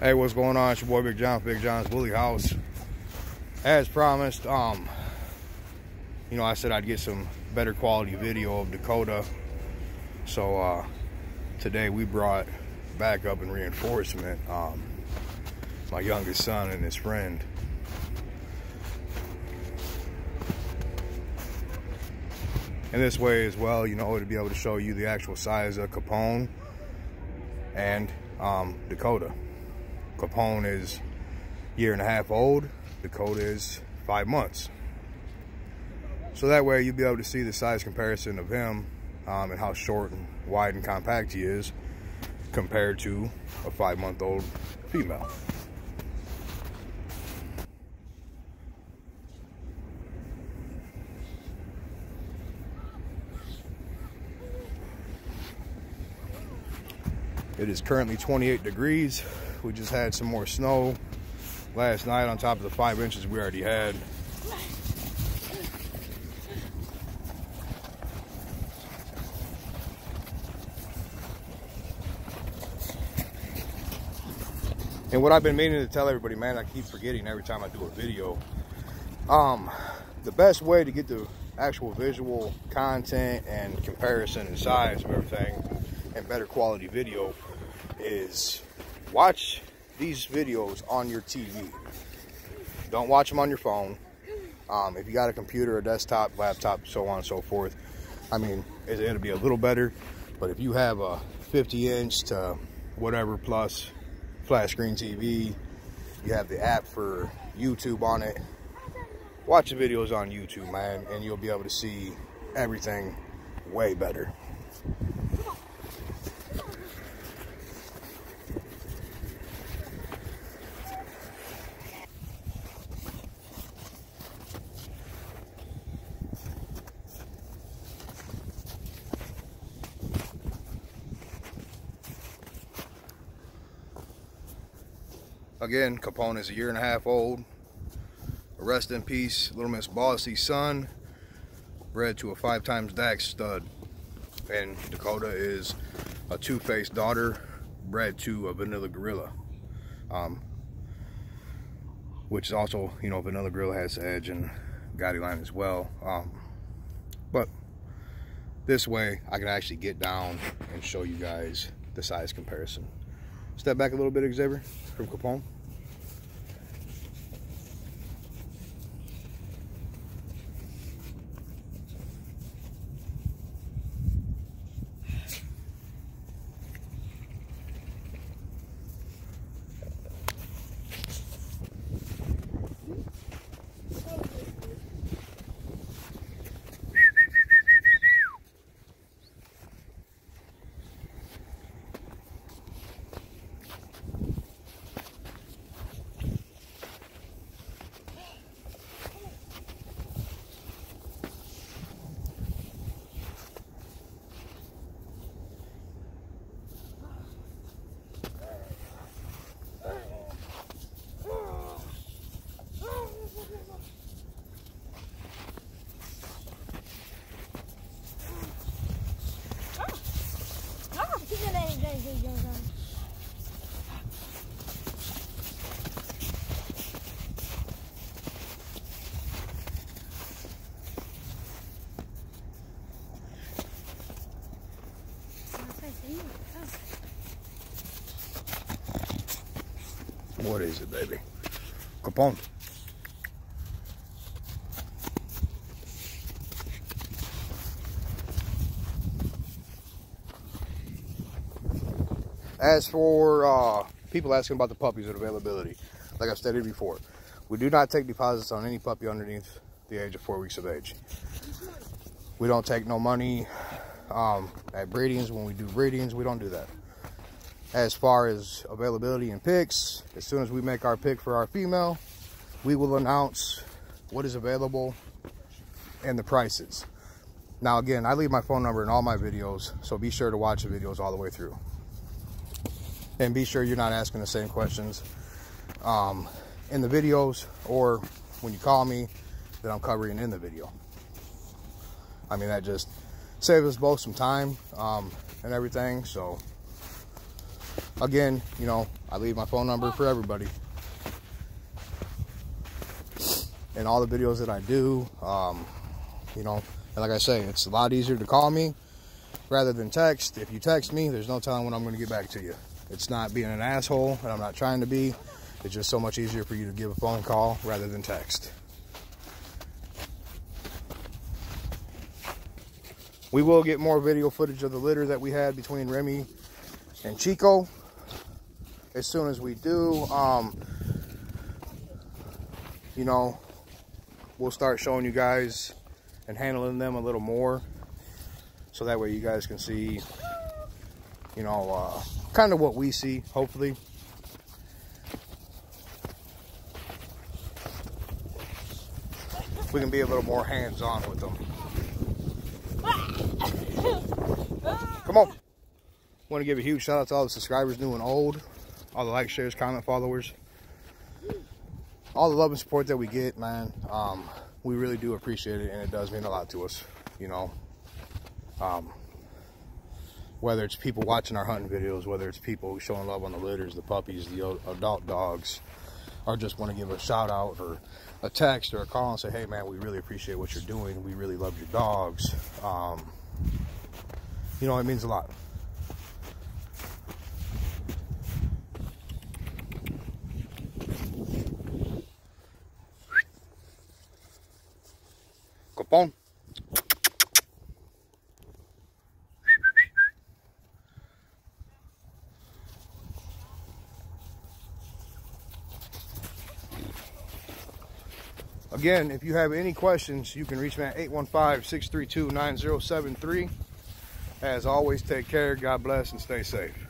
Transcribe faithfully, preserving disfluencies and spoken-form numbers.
Hey, what's going on? It's your boy Big John's Big John's Bully House. As promised, um, you know, I said I'd get some better quality video of Dakota. So uh, today we brought back up in reinforcement um, my youngest son and his friend. And this way as well, you know, to be able to show you the actual size of Capone and um, Dakota. Capone is a year and a half old. Dakota is five months. So that way you'll be able to see the size comparison of him um, and how short and wide and compact he is compared to a five-month-old female. It is currently twenty-eight degrees. We just had some more snow last night on top of the five inches we already had. And what I've been meaning to tell everybody, man, I keep forgetting every time I do a video. Um, the best way to get the actual visual content and comparison and size of everything and better quality video is watch these videos on your T V. Don't watch them on your phone. Um, if you got a computer, a desktop, laptop, so on and so forth, I mean, it, it'll be a little better. But if you have a fifty inch to whatever plus flat screen T V, you have the app for YouTube on it, watch the videos on YouTube, man, and you'll be able to see everything way better. Again, Capone is a year and a half old. Rest in peace, Little Miss Bossy's son, bred to a five times Dax stud. And Dakota is a two-faced daughter, bred to a vanilla gorilla, um, which is also, you know, vanilla gorilla has the edge and Gotti line as well. Um, but this way, I can actually get down and show you guys the size comparison. Step back a little bit, Xavier, from Capone. What is it, baby? Capone. As for uh, people asking about the puppies and availability, like I've stated before, we do not take deposits on any puppy underneath the age of four weeks of age. We don't take no money um, at breedings. When we do breedings, we don't do that. As far as availability and picks, as soon as we make our pick for our female, we will announce what is available and the prices. Now, again, I leave my phone number in all my videos, so be sure to watch the videos all the way through. And be sure you're not asking the same questions um, in the videos or when you call me that I'm covering in the video. I mean, that just saves us both some time um, and everything. So again, you know, I leave my phone number for everybody. And all the videos that I do, um, you know, and like I say, it's a lot easier to call me rather than text. If you text me, there's no telling when I'm going to get back to you. It's not being an asshole, and I'm not trying to be. It's just so much easier for you to give a phone call rather than text. We will get more video footage of the litter that we had between Remy and Chico as soon as we do. Um, you know, we'll start showing you guys and handling them a little more, so that way you guys can see, you know, uh, kind of what we see, hopefully. We can be a little more hands-on with them. Come on. Want to give a huge shout out to all the subscribers, new and old, all the likes, shares, comment, followers, all the love and support that we get, man. Um, we really do appreciate it, and it does mean a lot to us, you know. Um, whether it's people watching our hunting videos, whether it's people showing love on the litters, the puppies, the adult dogs, or just want to give a shout out or a text or a call and say, hey man, we really appreciate what you're doing. We really love your dogs. Um, you know, it means a lot. Capone. Again, if you have any questions, you can reach me at eight one five, six three two, nine zero seven three. As always, take care, God bless, and stay safe.